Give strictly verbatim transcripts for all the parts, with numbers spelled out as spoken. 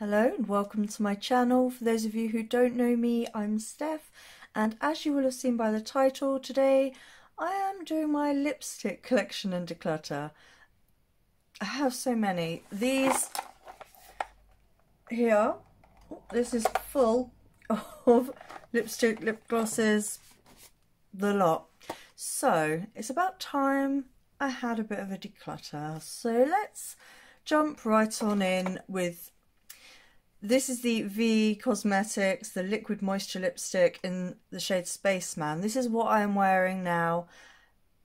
Hello and welcome to my channel. For those of you who don't know me, I'm Steph, and as you will have seen by the title, today I am doing my lipstick collection and declutter. I have so many. These here, this is full of lipstick, lip glosses, the lot. So it's about time I had a bit of a declutter. So let's jump right on in with this. Is the V Cosmetics, the Liquid Moisture Lipstick in the shade Spaceman. This is what I am wearing now.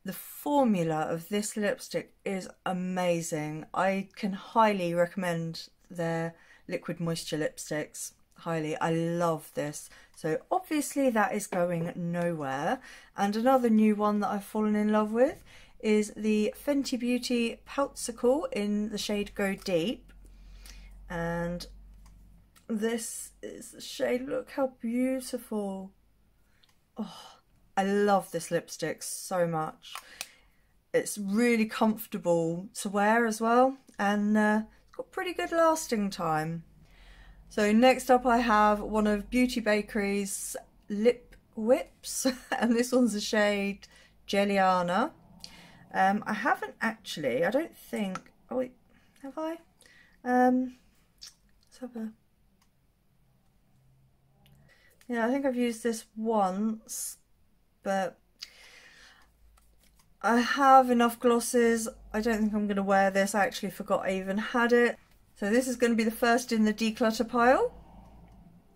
The formula of this lipstick is amazing. I can highly recommend their Liquid Moisture Lipsticks. Highly. I love this. So obviously that is going nowhere. And another new one that I've fallen in love with is the Fenty Beauty Poutsicle in the shade Go Deep. And this is the shade, look how beautiful. Oh, I love this lipstick so much. It's really comfortable to wear as well, and uh, it's got pretty good lasting time. So next up I have one of Beauty Bakery's Lip Whips, and this one's the shade Jelliana. Um, I haven't actually, I don't think, oh wait, have I? Um, let's have a... Yeah, I think I've used this once, but I have enough glosses. I don't think I'm going to wear this. I actually forgot I even had it. So this is going to be the first in the declutter pile,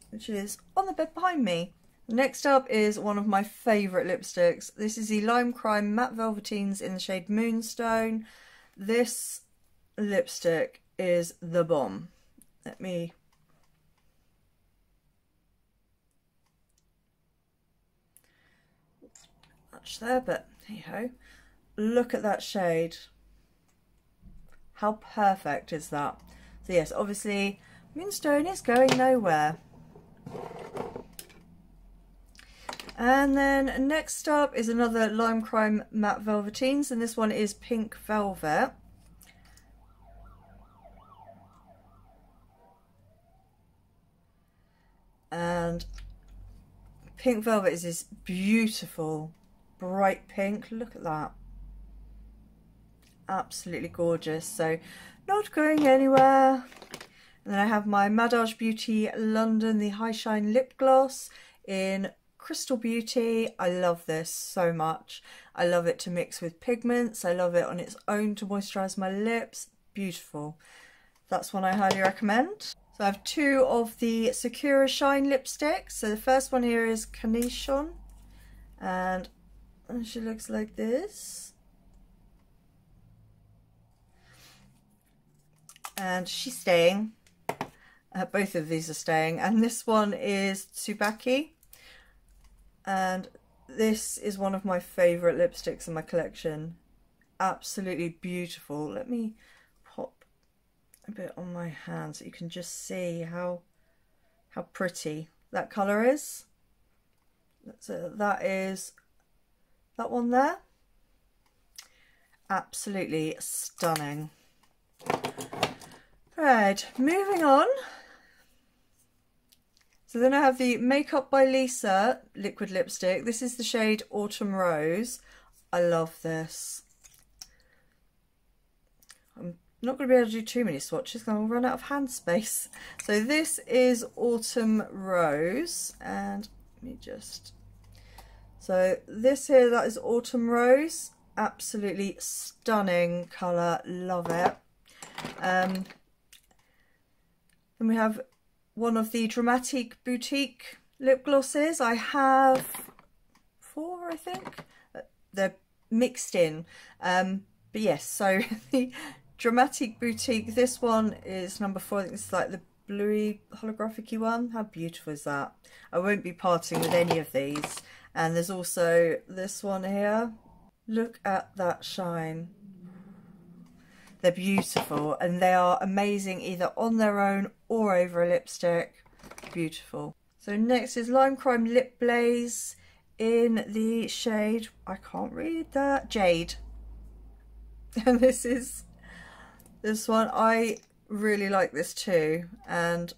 which is on the bed behind me. Next up is one of my favourite lipsticks. This is the Lime Crime Matte Velvetines in the shade Moonstone. This lipstick is the bomb. Let me... there, but hey ho, look at that shade. How perfect is that? So yes, obviously Moonstone is going nowhere. And then next up is another Lime Crime Matte Velvetines, and this one is Pink Velvet. And Pink Velvet is this beautiful bright pink, look at that, absolutely gorgeous. So not going anywhere. And then I have my Madage Beauty London, the High Shine lip gloss in Crystal Beauty. I love this so much. I love it to mix with pigments, I love it on its own to moisturize my lips. Beautiful. That's one I highly recommend. So I have two of the Sakura Shine lipsticks. So the first one here is Kanishon, and And she looks like this, and she's staying. Uh, both of these are staying, and this one is Tsubaki, and this is one of my favorite lipsticks in my collection. Absolutely beautiful. Let me pop a bit on my hand so you can just see how how pretty that color is. So that is that one there, absolutely stunning. Right, moving on. So then I have the Makeup by Lisa liquid lipstick. This is the shade Autumn Rose. I love this. I'm not going to be able to do too many swatches because I'll run out of hand space. So this is Autumn Rose, and let me just... So this here, that is Autumn Rose, absolutely stunning colour, love it. Um, then we have one of the Dramatic Boutique lip glosses. I have four, I think. They're mixed in. Um, but yes, so the Dramatic Boutique, this one is number four. I think it's like the bluey holographic-y one. How beautiful is that? I won't be parting with any of these. And there's also this one here. Look at that shine. They're beautiful, and they are amazing either on their own or over a lipstick. Beautiful. So next is Lime Crime Lip Blaze in the shade, I can't read that, Jade. And this is, this one I really like this too, and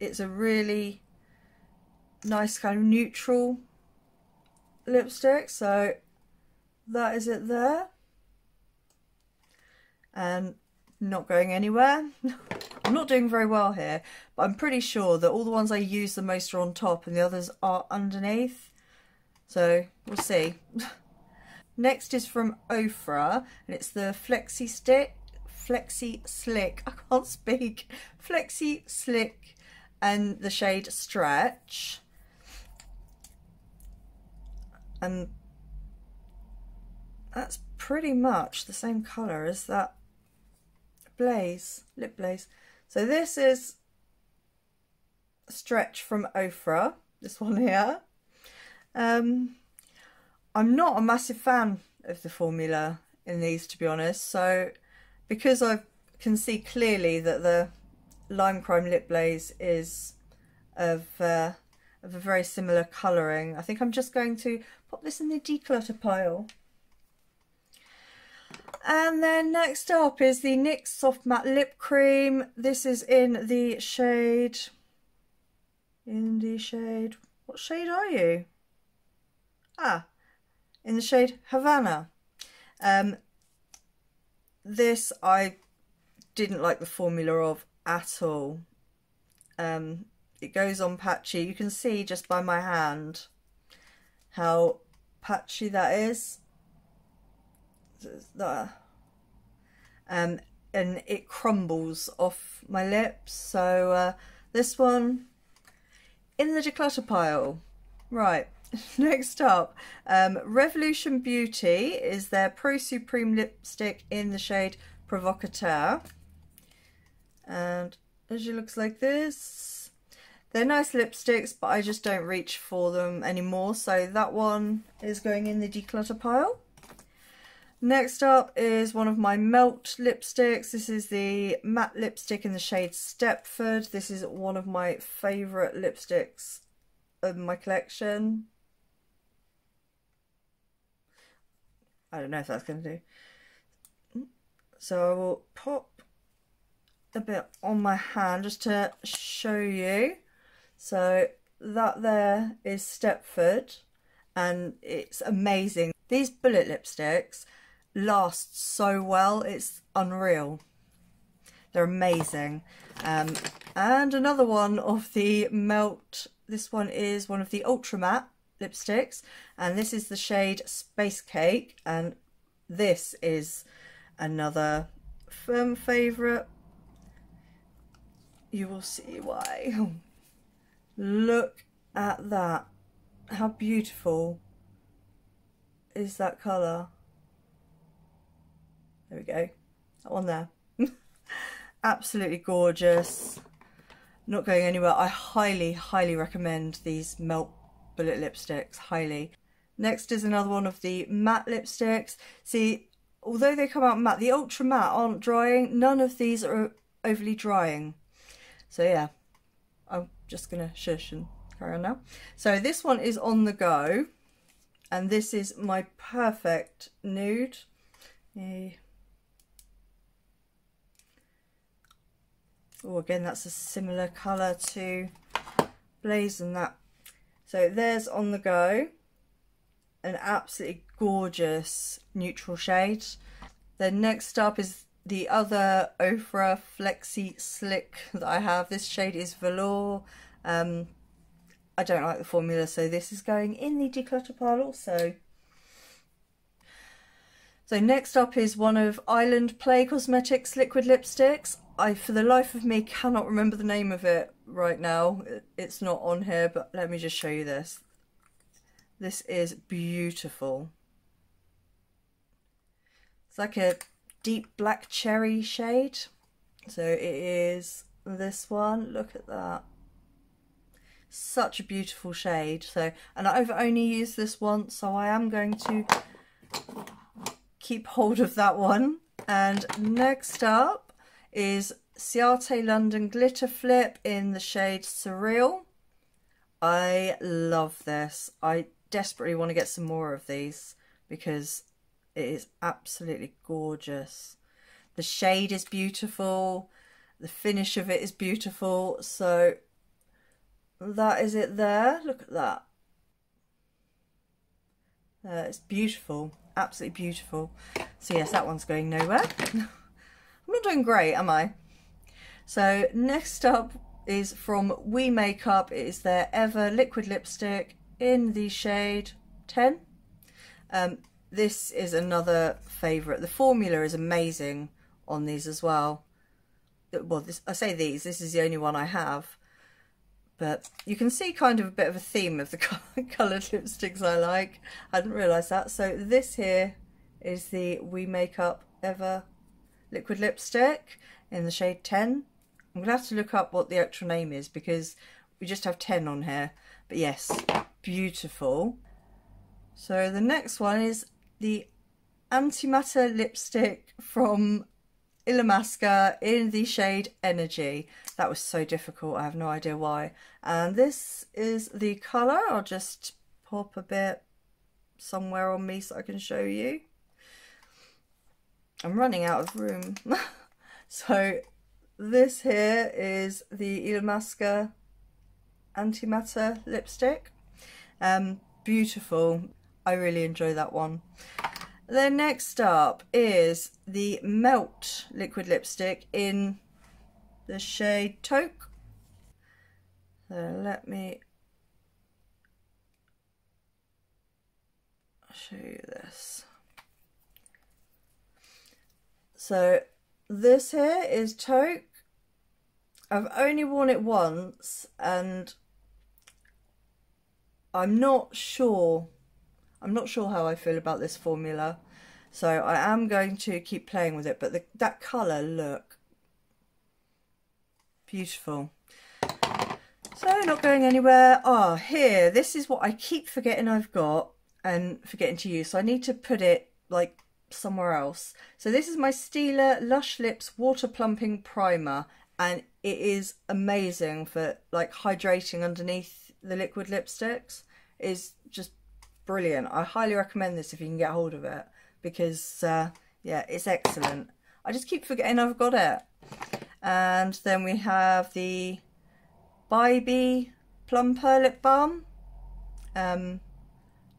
it's a really nice kind of neutral lipstick. So that is it there, and not going anywhere. I'm not doing very well here, but I'm pretty sure that all the ones I use the most are on top and the others are underneath, so we'll see. Next is from Ofra, and it's the Flexi Stick, Flexi Slick, I can't speak, Flexi Slick, and the shade Stretch. And that's pretty much the same colour as that Blaze, Lip Blaze. So this is Stretch from Ofra, this one here. Um, I'm not a massive fan of the formula in these, to be honest. So because I can see clearly that the Lime Crime Lip Blaze is of, uh, of a very similar colouring, I think I'm just going to pop this in the declutter pile. And then next up is the NYX Soft Matte Lip Cream. This is in the shade, in the shade, what shade are you? Ah, in the shade Havana. Um, this I didn't like the formula of at all. Um, it goes on patchy. You can see just by my hand how patchy that is. Um, and it crumbles off my lips. So uh, this one in the declutter pile. Right, next up, um, Revolution Beauty is their Pro Supreme lipstick in the shade Provocateur, and it looks like this. They're nice lipsticks, but I just don't reach for them anymore, so that one is going in the declutter pile. Next up is one of my Melt lipsticks. This is the matte lipstick in the shade Stepford. This is one of my favourite lipsticks of my collection. I don't know if that's going to do. So I will pop a bit on my hand just to show you. So that there is Stepford, and it's amazing. These bullet lipsticks last so well, it's unreal. They're amazing. Um, and another one of the Melt, this one is one of the Ultra Matte lipsticks, and this is the shade Space Cake, and this is another firm favourite. You will see why. Look at that, how beautiful is that colour. There we go, that one there. Absolutely gorgeous. Not going anywhere. I highly, highly recommend these Melt bullet lipsticks, highly. Next is another one of the matte lipsticks. See, although they come out matte, the Ultra Matte aren't drying. None of these are overly drying. So yeah, I'm just gonna shush and carry on now. So this one is On The Go, and this is my perfect nude. Yay. Oh, again, that's a similar colour to Blaze and that. So there's On The Go, an absolutely gorgeous neutral shade. Then next up is the other Ofra Flexi Slick that I have. This shade is Velour. Um, I don't like the formula, so this is going in the declutter pile also. So next up is one of Island Play Cosmetics liquid lipsticks. I, for the life of me, cannot remember the name of it right now. It's not on here, but let me just show you this. This is beautiful. It's like a deep black cherry shade. So it is this one. Look at that. Such a beautiful shade. So, and I've only used this once, so I am going to keep hold of that one. And next up is Ciate London Glitter Flip in the shade Surreal. I love this. I desperately want to get some more of these because it is absolutely gorgeous. The shade is beautiful. The finish of it is beautiful. So that is it there. Look at that. Uh, it's beautiful. Absolutely beautiful. So yes, that one's going nowhere. I'm not doing great, am I? So next up is from We Makeup. It is their Ever Liquid Lipstick in the shade ten. Um, this is another favourite. The formula is amazing on these as well. Well, this, I say these, this is the only one I have. But you can see kind of a bit of a theme of the coloured lipsticks I like. I didn't realise that. So this here is the We Makeup Ever Liquid Lipstick in the shade ten. I'm going to have to look up what the actual name is because we just have ten on here. But yes, beautiful. So the next one is the Antimatter Lipstick from Illamasqua in the shade Energy. That was so difficult. I have no idea why. And this is the colour. I'll just pop a bit somewhere on me so I can show you. I'm running out of room. So this here is the Illamasqua Antimatter Lipstick. Um, beautiful. I really enjoy that one. Then next up is the Melt Liquid Lipstick in the shade Taupe. So let me show you this. So this here is Taupe. I've only worn it once and I'm not sure, I'm not sure how I feel about this formula. So I am going to keep playing with it, but the, that colour, look, beautiful. So not going anywhere. Ah, oh, here, this is what I keep forgetting I've got and forgetting to use. So I need to put it like somewhere else. So this is my Stila Lush Lips Water Plumping Primer. And it is amazing for like hydrating underneath the liquid lipsticks. It's just brilliant. I highly recommend this if you can get hold of it because uh, yeah, it's excellent. I just keep forgetting I've got it. And then we have the bybee Plumper Lip Balm. Um,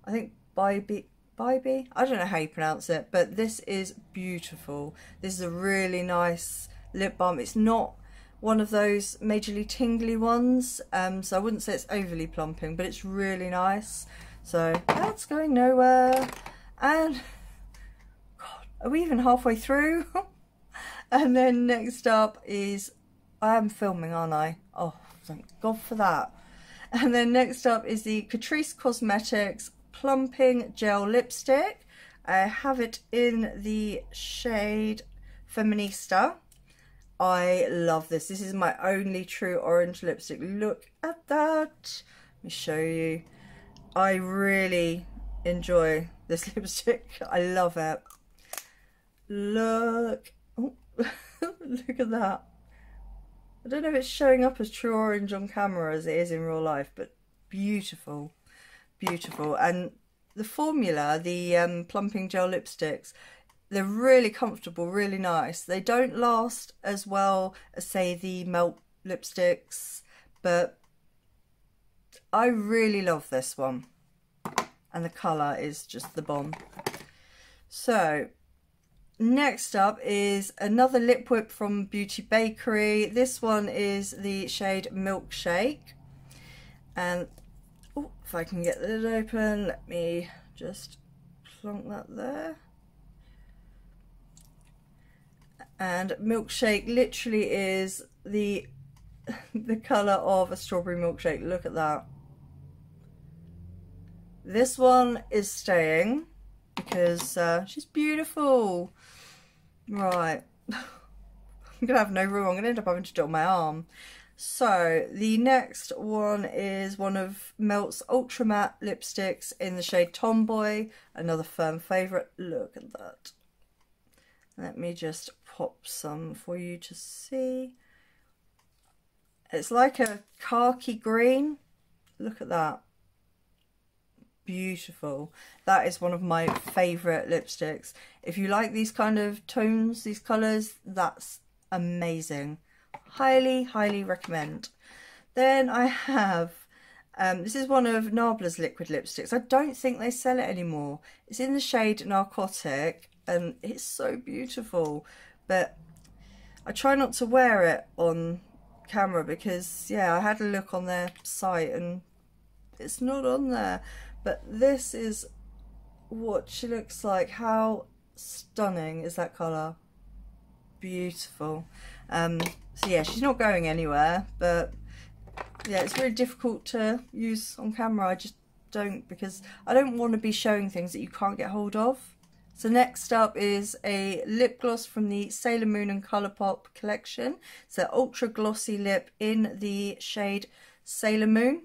I think bybee, bybee? I don't know how you pronounce it, but this is beautiful. This is a really nice lip balm. It's not one of those majorly tingly ones, um, so I wouldn't say it's overly plumping, but it's really nice. So that's going nowhere. And God, are we even halfway through? And then next up is, I am filming, aren't I? Oh, thank God for that. And then next up is the Catrice Cosmetics Plumping Gel Lipstick. I have it in the shade Feminista. I love this. This is my only true orange lipstick. Look at that. Let me show you. I really enjoy this lipstick. I love it. Look. Oh, look at that. I don't know if it's showing up as true orange on camera as it is in real life, but beautiful. Beautiful. And the formula, the um, plumping gel lipsticks, they're really comfortable, really nice. They don't last as well as, say, the Melt lipsticks, but I really love this one. And the colour is just the bomb. So, next up is another Lip Whip from Beauty Bakery. This one is the shade Milkshake. And oh, if I can get the lid open, let me just plonk that there. And Milkshake literally is the the colour of a strawberry milkshake. Look at that. This one is staying because uh, she's beautiful. Right. I'm going to have no room. I'm going to end up having to do it on my arm. So the next one is one of Melt's Ultra Matte Lipsticks in the shade Tomboy. Another firm favourite. Look at that. Let me just pop some for you to see. It's like a khaki green. Look at that. beautiful. That is one of my favorite lipsticks. If you like these kind of tones, these colors, that's amazing. Highly, highly recommend. Then I have, um, this is one of Nabla's liquid lipsticks. I don't think they sell it anymore. It's in the shade Narcotic and it's so beautiful, but I try not to wear it on camera because, yeah, I had a look on their site and it's not on there. But this is what she looks like. How stunning is that colour? Beautiful. Um, so yeah, she's not going anywhere, but yeah, it's really difficult to use on camera. I just don't, because I don't want to be showing things that you can't get hold of. So next up is a lip gloss from the Sailor Moon and ColourPop collection. It's an ultra glossy lip in the shade Sailor Moon.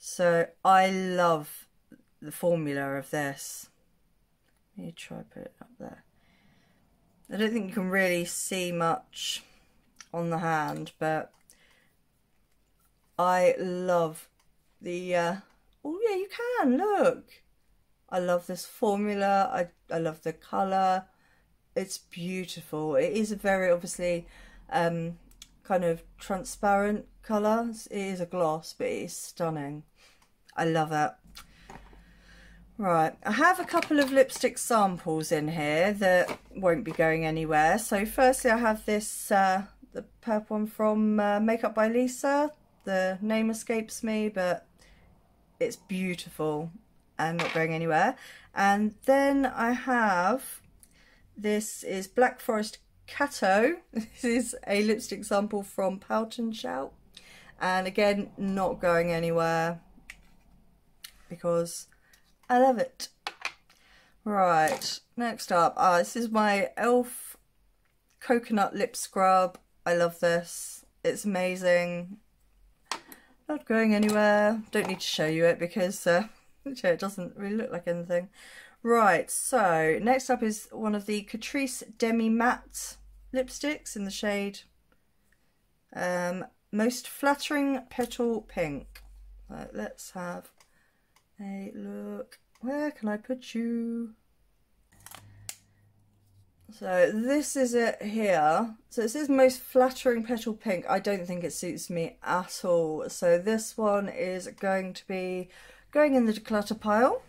So I love the formula of this. Let me try put it up there. I don't think you can really see much on the hand, but I love the, uh, oh yeah, you can, look. I love this formula, I, I love the colour, it's beautiful. It is a very obviously um, kind of transparent colour, it is a gloss, but it is stunning. I love it. Right, I have a couple of lipstick samples in here that won't be going anywhere. So firstly I have this, uh, the purple one from uh, Makeup by Lisa. The name escapes me, but it's beautiful and not going anywhere. And then I have, this is Black Forest Kato. This is a lipstick sample from Pout and Shout. And again, not going anywhere because I love it. Right, next up, uh, this is my E L F Coconut Lip Scrub. I love this, it's amazing. Not going anywhere. Don't need to show you it because uh, it doesn't really look like anything. Right, so next up is one of the Catrice Demi Matte lipsticks in the shade um, Most Flattering Petal Pink. Right, let's have a look. Where can I put you? So this is it here. So it says Most Flattering Petal Pink. I don't think it suits me at all. So this one is going to be going in the declutter pile.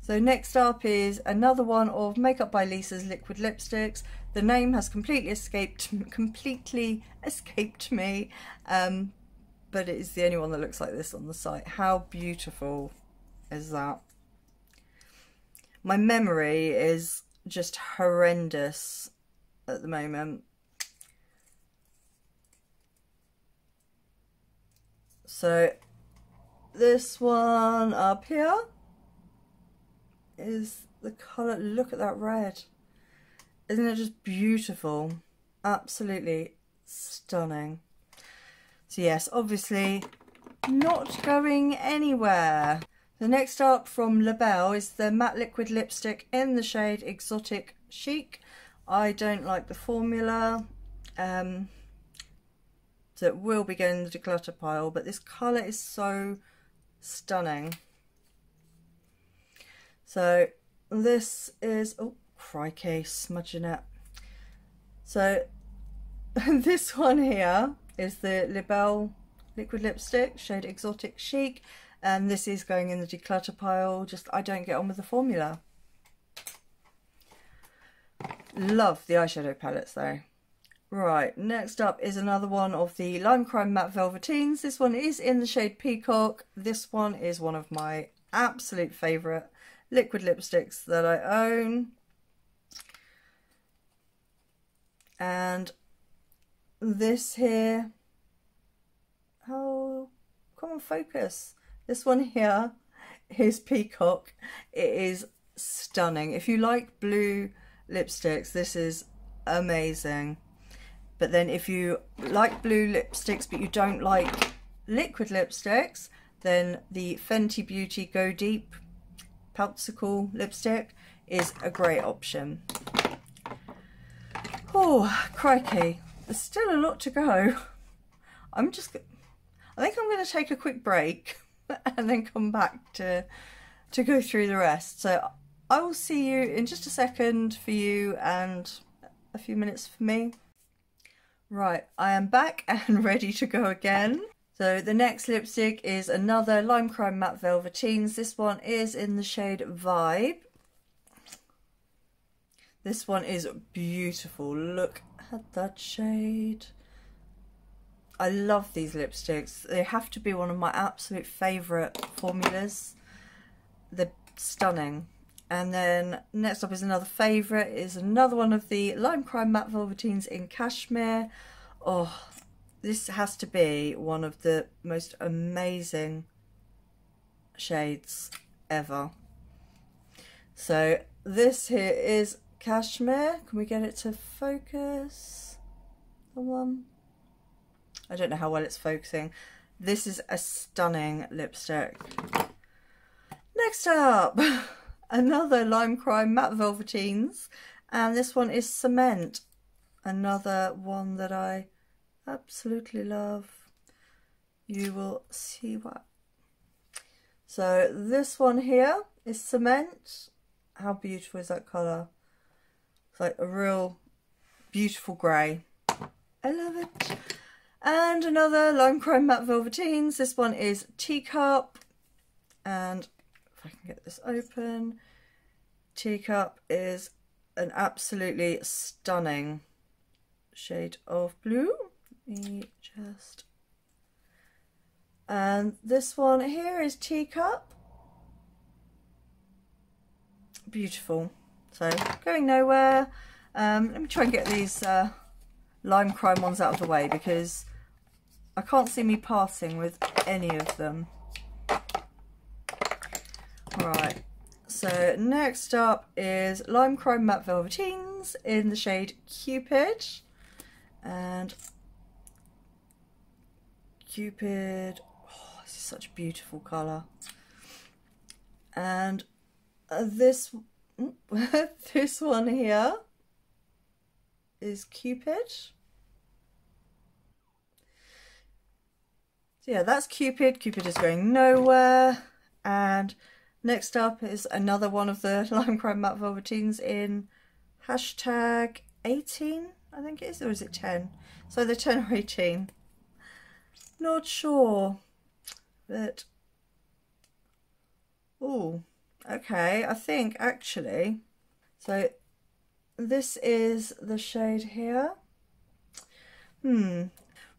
So next up is another one of Makeup by Lisa's liquid lipsticks. The name has completely escaped, completely escaped me. Um, but it is the only one that looks like this on the site. How beautiful is that? My memory is just horrendous at the moment. So this one up here is the colour. Look at that red. Isn't it just beautiful? Absolutely stunning. So yes, obviously not going anywhere. The next up from LaBelle is the Matte Liquid Lipstick in the shade Exotic Chic. I don't like the formula, um, so it will be going in the declutter pile, but this colour is so stunning. So this is, oh crikey, smudging it. So this one here is the LaBelle Liquid Lipstick, shade Exotic Chic. And this is going in the declutter pile. Just, I don't get on with the formula. Love the eyeshadow palettes though. Right, next up is another one of the Lime Crime Matte Velvetines. This one is in the shade Peacock. This one is one of my absolute favourite liquid lipsticks that I own. And this here, oh, come on, focus. This one here is Peacock. It is stunning. If you like blue lipsticks, this is amazing. But then if you like blue lipsticks, but you don't like liquid lipsticks, then the Fenty Beauty Go Deep Poutsicle lipstick is a great option. Oh, crikey. There's still a lot to go. I'm just, I think I'm going to take a quick break. and then come back to to go through the rest. So I will see you in just a second for you and a few minutes for me. Right, I am back and ready to go again. So the next lipstick is another Lime Crime Matte Velvetines. This one is in the shade Vibe. This one is beautiful. Look at that shade. I love these lipsticks. They have to be one of my absolute favourite formulas. They're stunning. And then next up is another favourite, is another one of the Lime Crime Matte Velvetines in Cashmere. Oh, this has to be one of the most amazing shades ever. So this here is Cashmere. Can we get it to focus? The one. I don't know how well it's focusing. This is a stunning lipstick. Next up, another Lime Crime Matte Velvetines, and this one is Cement. Another one that I absolutely love. You will see what. So this one here is Cement. How beautiful is that colour? It's like a real beautiful grey. I love it. And another Lime Crime Matte Velvetines. This one is Teacup. And if I can get this open, Teacup is an absolutely stunning shade of blue. Let me just. And this one here is Teacup. Beautiful. So going nowhere. Um, let me try and get these uh, Lime Crime ones out of the way because I can't see me passing with any of them. Right, so next up is Lime Crime Matte Velvetines in the shade Cupid. And Cupid, oh, this is such a beautiful colour. And uh, this, this one here is Cupid. So yeah, that's Cupid. Cupid is going nowhere. And next up is another one of the Lime Crime Matte Velvetines in hashtag eighteen, I think it is, or is it ten? So they're ten or eighteen. Not sure, but, oh, okay, I think actually, so this is the shade here. Hmm.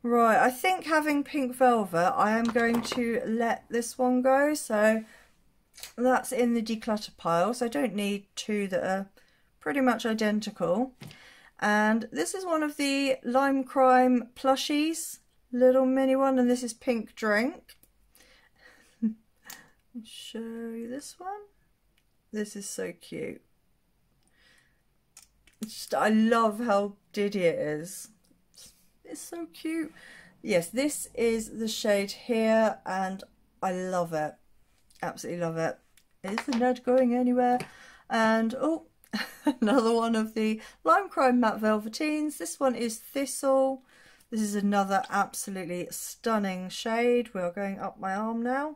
Right, I think having Pink Velvet, I am going to let this one go, so that's in the declutter pile, so I don't need two that are pretty much identical. And this is one of the Lime Crime plushies, little mini one, and this is Pink Drink. I'll show you this one. This is so cute. It's just, I love how diddy it is. It's so cute. Yes, this is the shade here, and I love it. Absolutely love it. Is the nerd going anywhere? And oh, another one of the Lime Crime Matte Velvetines. This one is Thistle. This is another absolutely stunning shade. We are going up my arm now.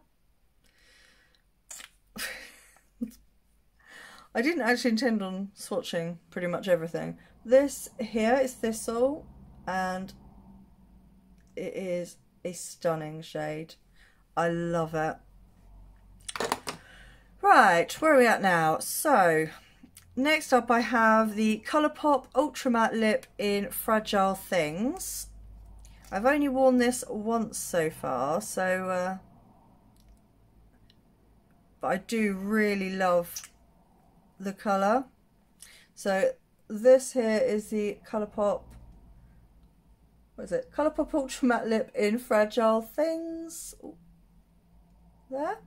I didn't actually intend on swatching pretty much everything. This here is Thistle, and it is a stunning shade. I love it. Right, where are we at now? So, next up I have the ColourPop Ultra Matte Lip in Fragile Things. I've only worn this once so far, so, uh, but I do really love the colour. So, this here is the ColourPop, what is it? ColourPop Ultra Matte Lip in Fragile Things. Ooh, there.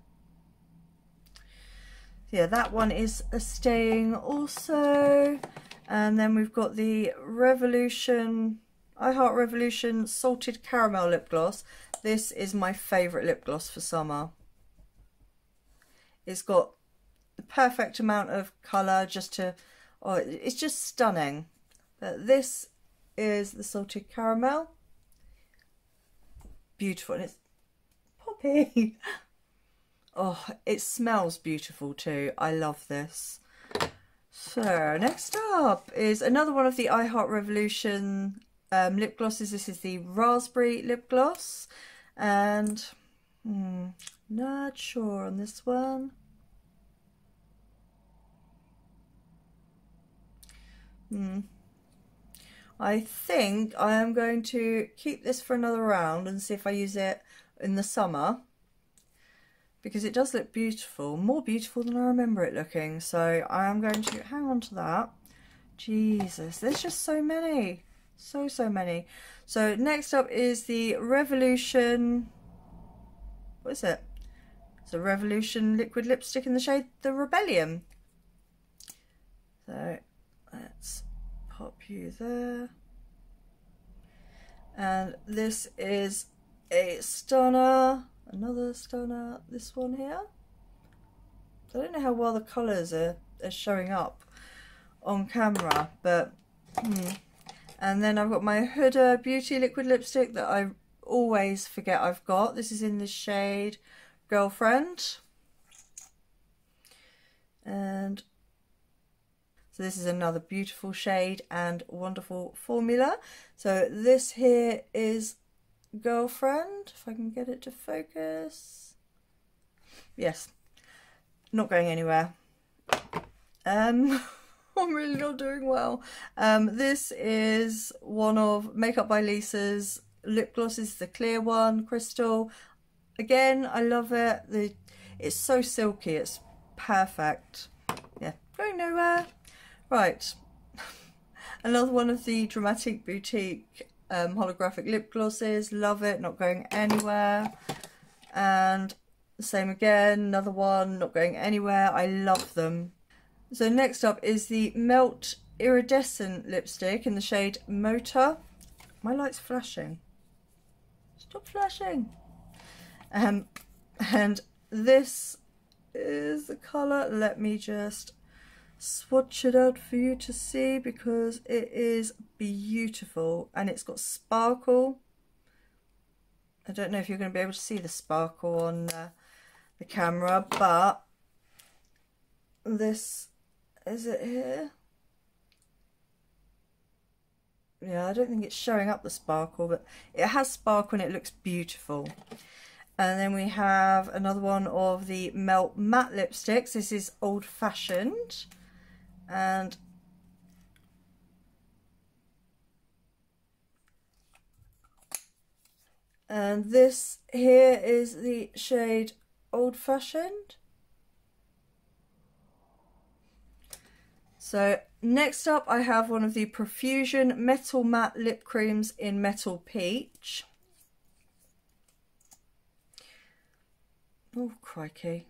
Yeah, that one is staying also. And then we've got the Revolution, iHeart Revolution Salted Caramel Lip Gloss. This is my favourite lip gloss for summer. It's got the perfect amount of colour just to, oh, it's just stunning. But this is the Salted Caramel. Beautiful, and it's poppy. Oh, it smells beautiful too. I love this. So next up is another one of the iHeart Revolution um, lip glosses. This is the Raspberry Lip Gloss. And hmm, not sure on this one. Hmm. I think I am going to keep this for another round and see if I use it in the summer, because it does look beautiful, more beautiful than I remember it looking. So I am going to hang on to that. Jesus, there's just so many, so, so many. So next up is the Revolution, what is it? It's a Revolution Liquid Lipstick in the shade The Rebellion. So let's pop you there. And this is a stunner, another stunner, this one here. I don't know how well the colours are, are showing up on camera, but hmm. And then I've got my Huda Beauty Liquid Lipstick that I always forget I've got. This is in the shade Girlfriend. And so this is another beautiful shade and wonderful formula. So this here is Girlfriend, if I can get it to focus. Yes, not going anywhere. Um, I'm really not doing well. Um, this is one of Makeup by Lisa's lip glosses, the clear one, Crystal. Again, I love it. The, it's so silky, it's perfect. Yeah, going nowhere. Right, another one of the Dramatic Boutique Um, holographic lip glosses. Love it, not going anywhere. And same again, another one, not going anywhere. I love them. So next up is the Melt iridescent lipstick in the shade Motor. My light's flashing, stop flashing. Um, and this is the colour, let me just swatch it out for you to see, because it is beautiful and it's got sparkle. I don't know if you're going to be able to see the sparkle on uh, the camera, but this is it here. Yeah, I don't think it's showing up the sparkle, but it has sparkle and it looks beautiful. And then we have another one of the Melt matte lipsticks. This is Old Fashioned. And and this here is the shade Old Fashioned. So next up I have one of the Profusion Metal Matte Lip Creams in Metal Peach. Oh, crikey.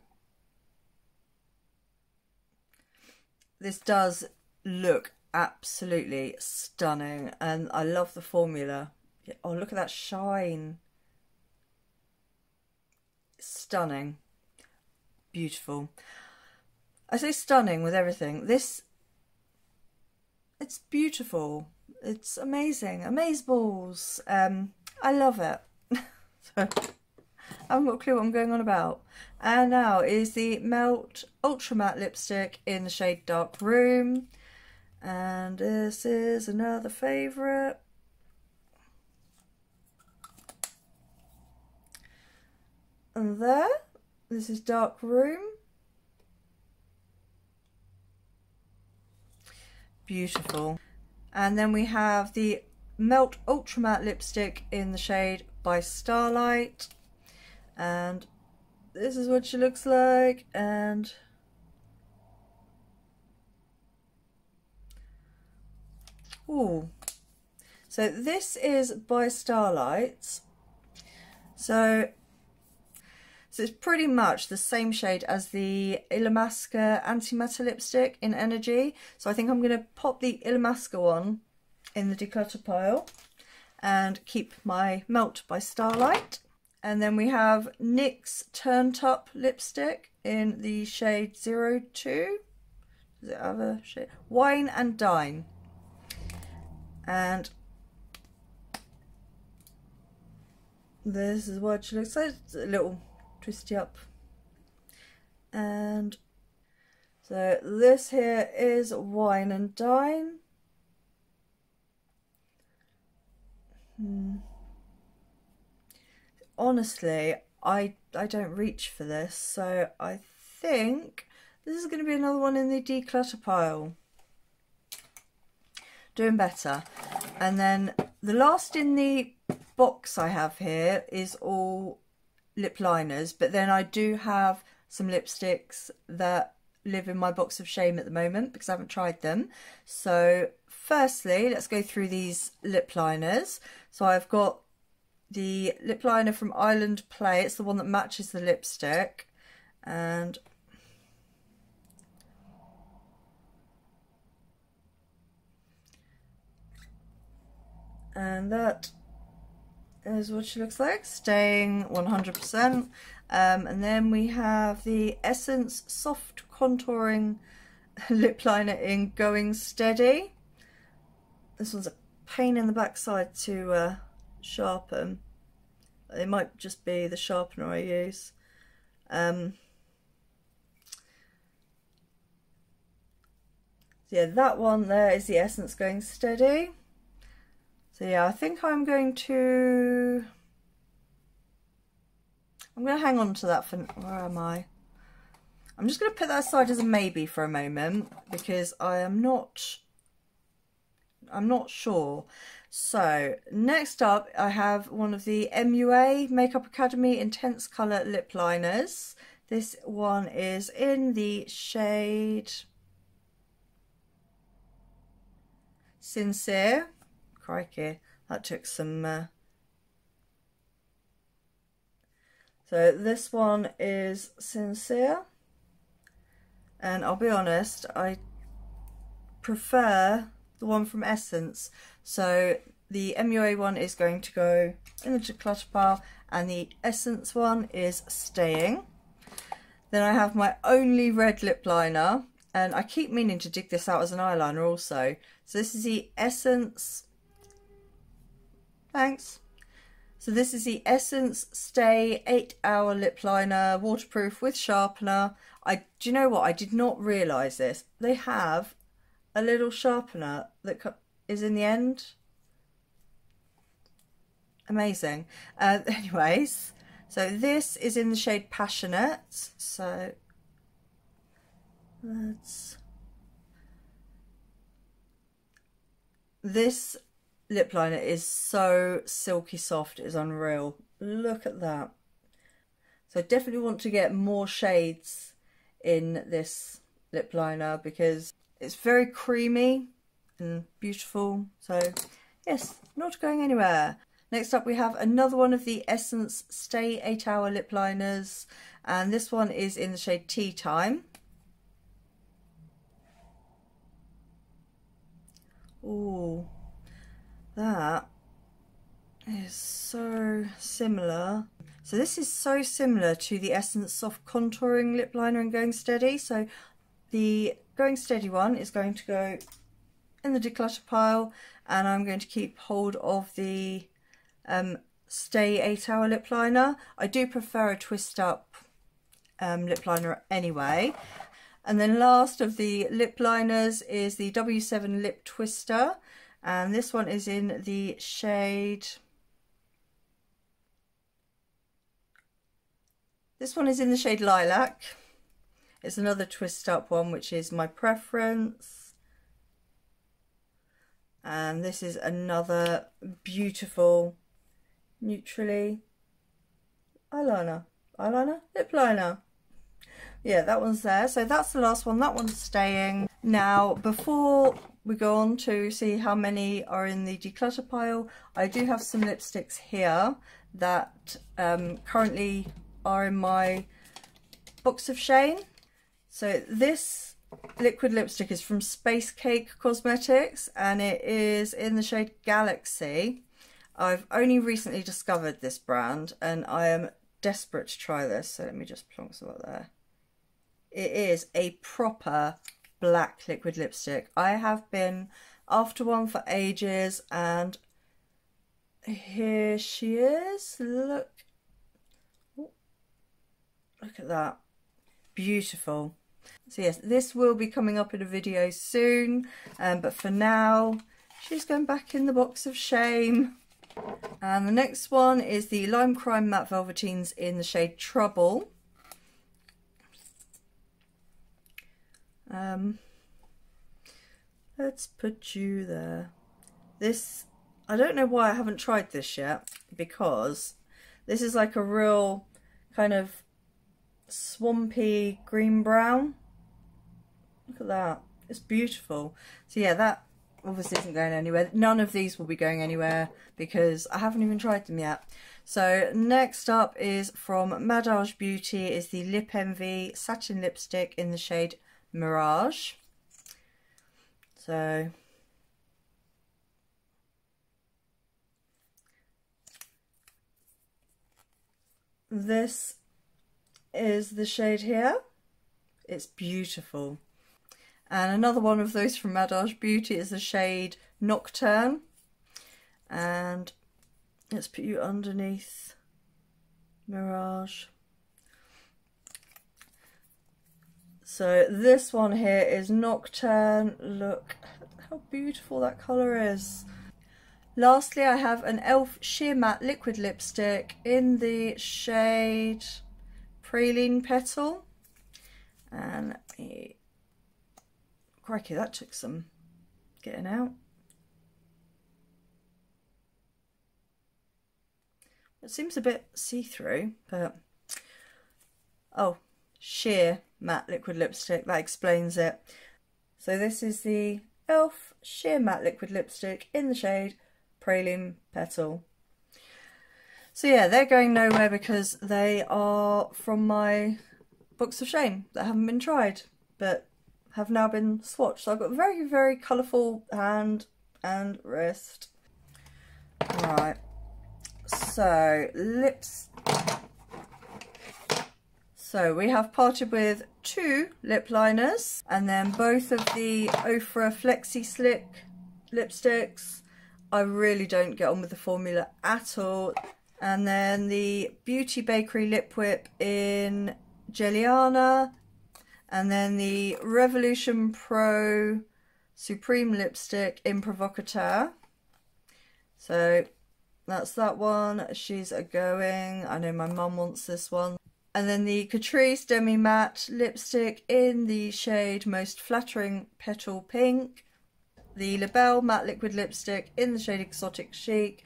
This does look absolutely stunning and I love the formula. Oh, look at that shine. Stunning. Beautiful. I say stunning with everything. This, it's beautiful. It's amazing. Amazeballs. Um, I love it. So, I haven't got a clue what I'm going on about. And now is the Melt Ultra Matte Lipstick in the shade Dark Room. And this is another favourite. And there, this is Dark Room. Beautiful. And then we have the Melt Ultra Matte Lipstick in the shade By Starlight. And this is what she looks like, and oh, so this is By Starlight. So, so it's pretty much the same shade as the Illamasqua Antimatter Lipstick in Energy. So I think I'm going to pop the Illamasqua one in the declutter pile and keep my Melt By Starlight. And then we have NYX Turned Up Lipstick in the shade zero two. Does it have a shade? Wine and Dine. And this is what she looks like. It's a little twisty up And so this here is Wine and Dine. Hmm. Honestly, I, I don't reach for this, so I think this is going to be another one in the declutter pile. Doing better. And then the last in the box I have here is all lip liners, but then I do have some lipsticks that live in my box of shame at the moment because I haven't tried them. So firstly, let's go through these lip liners. So I've got the lip liner from Island Play. It's the one that matches the lipstick, and and that is what she looks like, staying one hundred percent. Um, and then we have the Essence Soft Contouring Lip Liner in Going Steady. This one's a pain in the backside to uh, sharpen. It might just be the sharpener I use. Um, so yeah, that one there is the Essence Going Steady. So yeah, I think I'm going to, I'm going to hang on to that for, where am I? I'm just going to put that aside as a maybe for a moment because I am not, I'm not sure. So next up, I have one of the M U A Makeup Academy Intense Colour Lip Liners. This one is in the shade Sincere. Crikey, that took some... Uh... So this one is Sincere, and I'll be honest, I prefer the one from Essence. So the M U A one is going to go in the declutter pile, and the Essence one is staying. Then I have my only red lip liner, and I keep meaning to dig this out as an eyeliner also. So this is the Essence... Thanks. So this is the Essence Stay eight hour Lip Liner, waterproof with sharpener. I, do you know what? I did not realise this. They have a little sharpener that is in the end. Amazing. Uh, anyways, so this is in the shade Passionate. So let's... This... lip liner is so silky soft, it's unreal. Look at that. So I definitely want to get more shades in this lip liner because it's very creamy and beautiful. So yes, not going anywhere. Next up we have another one of the Essence Stay eight hour lip liners, and this one is in the shade Tea Time. Ooh. That is so similar. So this is so similar to the Essence Soft Contouring Lip Liner and Going Steady. So the Going Steady one is going to go in the declutter pile, and I'm going to keep hold of the um, Stay eight hour Lip Liner. I do prefer a twist up um, lip liner anyway. And then last of the lip liners is the W seven Lip Twister. And this one is in the shade, this one is in the shade Lilac. It's another twist up one, which is my preference. And this is another beautiful neutrally eyeliner, eyeliner, lip liner. Yeah, that one's there. So that's the last one, that one's staying. Now, before we go on to see how many are in the declutter pile, I do have some lipsticks here that um, currently are in my box of shame. So this liquid lipstick is from Space Cake Cosmetics, and it is in the shade Galaxy. I've only recently discovered this brand and I am desperate to try this. So let me just plonk some up there. It is a proper black liquid lipstick. I have been after one for ages, and here she is. Look, look at that. beautiful. So yes, this will be coming up in a video soon, um, but for now she's going back in the box of shame. And the next one is the Lime Crime Matte Velvetines in the shade Trouble. Um, let's put you there. This, I don't know why I haven't tried this yet, because this is like a real kind of swampy green brown. Look at that, it's beautiful. So yeah, that obviously isn't going anywhere. None of these will be going anywhere because I haven't even tried them yet. So next up is from Madage Beauty is the Lip Envy Satin Lipstick in the shade Mirage. So this is the shade here. It's beautiful. And another one of those from Madage Beauty is the shade Nocturne. And let's put you underneath Mirage. So this one here is Nocturne. Look how beautiful that colour is. Lastly, I have an E L F Sheer Matte Liquid Lipstick in the shade Praline Petal. And let me... Crikey, that took some getting out. It seems a bit see-through, but... Oh, Sheer Matte Liquid Lipstick, that explains it. So this is the E L F Sheer Matte Liquid Lipstick in the shade Praline Petal. So yeah, they're going nowhere because they are from my box of shame that haven't been tried but have now been swatched. So I've got a very very colourful hand and wrist. Alright, so lips. So we have parted with two lip liners and then both of the Ofra Flexi Slick lipsticks. I really don't get on with the formula at all. And then the Beauty Bakery Lip Whip in Jelliana. And then the Revolution Pro Supreme Lipstick in Provocateur. So that's that one. She's a going. I know my mum wants this one. And then the Catrice Demi Matte Lipstick in the shade Most Flattering Petal Pink. The LaBelle Matte Liquid Lipstick in the shade Exotic Chic.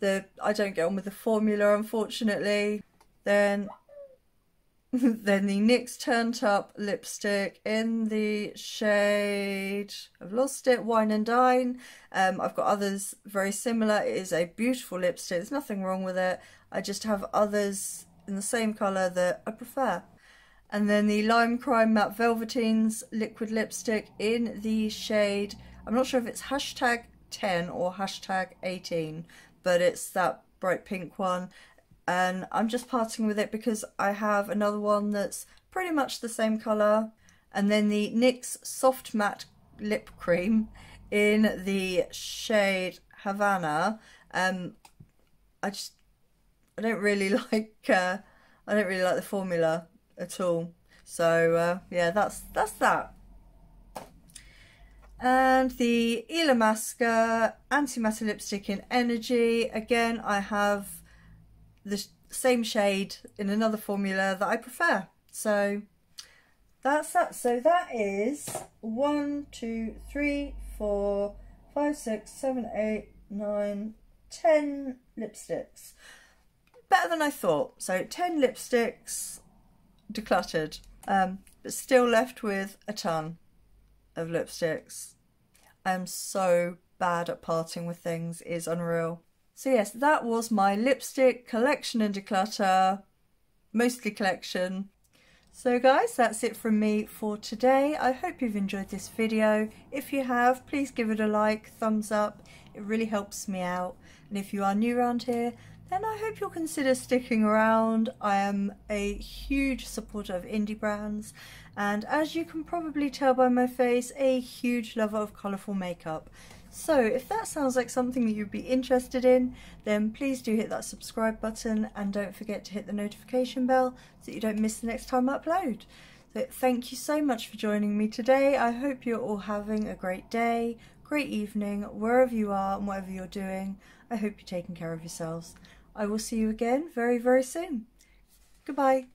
The I don't get on with the formula, unfortunately. Then, then the NYX Turned Up Lipstick in the shade... I've lost it, Wine and Dine. Um, I've got others very similar. It is a beautiful lipstick. There's nothing wrong with it. I just have others in the same colour that I prefer. And then the Lime Crime Matte Velvetines Liquid Lipstick in the shade... I'm not sure if it's hashtag ten or hashtag eighteen, but it's that bright pink one. And I'm just parting with it because I have another one that's pretty much the same colour. And then the NYX Soft Matte Lip Cream in the shade Havana. Um, I just, I don't really like, uh, I don't really like the formula at all. So uh, yeah, that's that's that. And the Illamasqua Antimatter Lipstick in Energy. Again, I have the same shade in another formula that I prefer. So that's that. So that is one, two, three, four, five, six, seven, eight, nine, ten lipsticks. Better than I thought. So ten lipsticks decluttered, um, but still left with a ton of lipsticks. I am so bad at parting with things, it is unreal. So yes, that was my lipstick collection and declutter, mostly collection. So guys, that's it from me for today. I hope you've enjoyed this video. If you have, please give it a like, thumbs up, it really helps me out. And if you are new around here, then I hope you'll consider sticking around. I am a huge supporter of indie brands, and as you can probably tell by my face, a huge lover of colourful makeup. So if that sounds like something that you'd be interested in, then please do hit that subscribe button and don't forget to hit the notification bell so that you don't miss the next time I upload. So thank you so much for joining me today. I hope you're all having a great day, great evening, wherever you are and whatever you're doing. I hope you're taking care of yourselves. I will see you again very, very soon. Goodbye.